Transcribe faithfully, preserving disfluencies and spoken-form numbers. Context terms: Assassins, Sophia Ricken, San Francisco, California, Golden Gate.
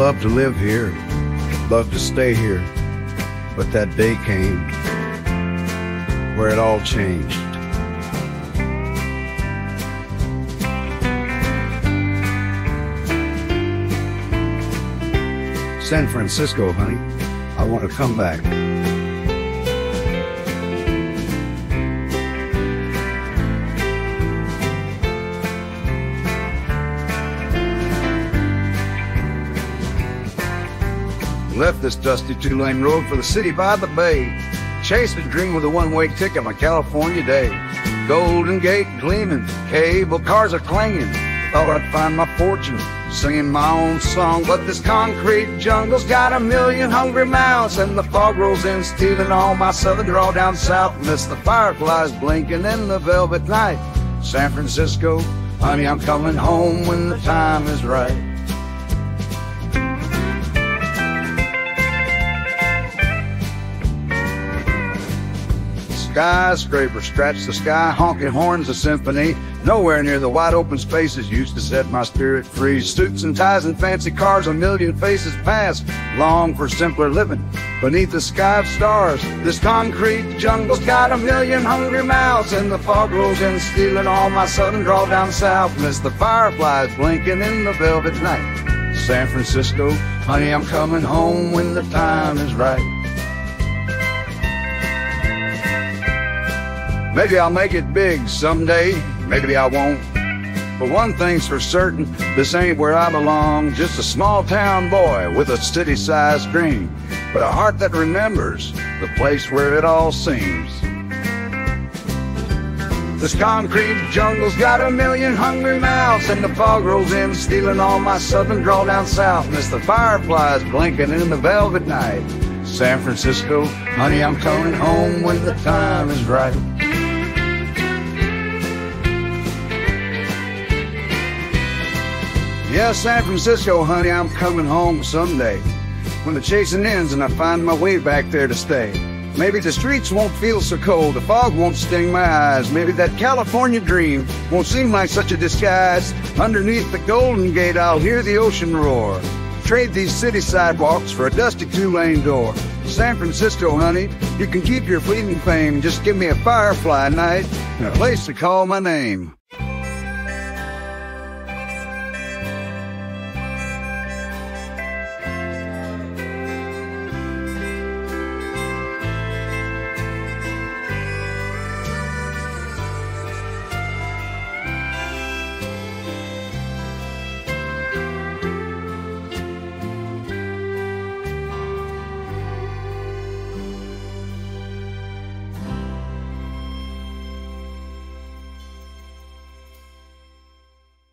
love to live here, love to stay here, but that day came where it all changed. San Francisco, honey, I want to come back. Left this dusty two-lane road for the city by the bay. Chased a dream with a one-way ticket on a California day. Golden Gate gleaming, cable cars are clanging. Thought I'd find my fortune singing my own song, but this concrete jungle's got a million hungry mouths, and the fog rolls in stealing all my southern draw down south. Miss the fireflies blinking in the velvet night. San Francisco, honey, I'm coming home when the time is right. Skyscrapers scratch the sky, honking horns a symphony. Nowhere near the wide open spaces used to set my spirit free. Suits and ties and fancy cars, a million faces pass, long for simpler living beneath the sky of stars. This concrete jungle's got a million hungry mouths, and the fog rolls in stealing all my southern draw down south. Miss the fireflies blinking in the velvet night. San Francisco, honey, I'm coming home when the time is right. Maybe I'll make it big someday, maybe I won't. But one thing's for certain, this ain't where I belong. Just a small town boy with a city-sized dream, but a heart that remembers the place where it all seems. This concrete jungle's got a million hungry mouths, and the fog rolls in stealing all my southern draw down south. Miss the fireflies blinking in the velvet night. San Francisco, honey, I'm coming home when the time is right. Yeah, San Francisco, honey, I'm coming home someday, when the chasing ends and I find my way back there to stay. Maybe the streets won't feel so cold, the fog won't sting my eyes. Maybe that California dream won't seem like such a disguise. Underneath the Golden Gate, I'll hear the ocean roar. Trade these city sidewalks for a dusty two-lane door. San Francisco, honey, you can keep your fleeting fame. Just give me a firefly night and a place to call my name.